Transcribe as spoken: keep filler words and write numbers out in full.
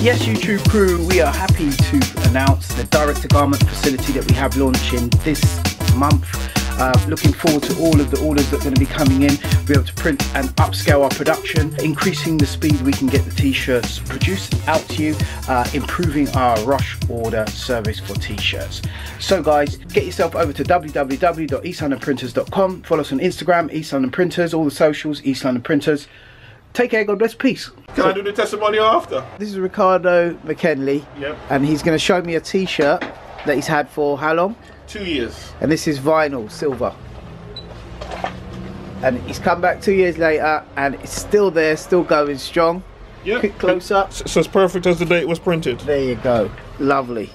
Yes, YouTube crew, we are happy to announce the direct-to-garment facility that we have launching this month. Uh, looking forward to all of the orders that are going to be coming in. We're able to print and upscale our production, increasing the speed we can get the t-shirts produced out to you, uh, improving our rush order service for t-shirts. So guys, get yourself over to w w w dot east london printers dot com. Follow us on Instagram, East London Printers, all the socials, East London Printers. Take care, God bless, peace. Can I do the testimony after? This is Ricardo McKinley, yep. And he's going to show me a t-shirt that he's had for how long? Two years. And this is vinyl, silver. And he's come back two years later and it's still there, still going strong. Yeah. Quick close up. It's, it's as perfect as the day it was printed. There you go. Lovely.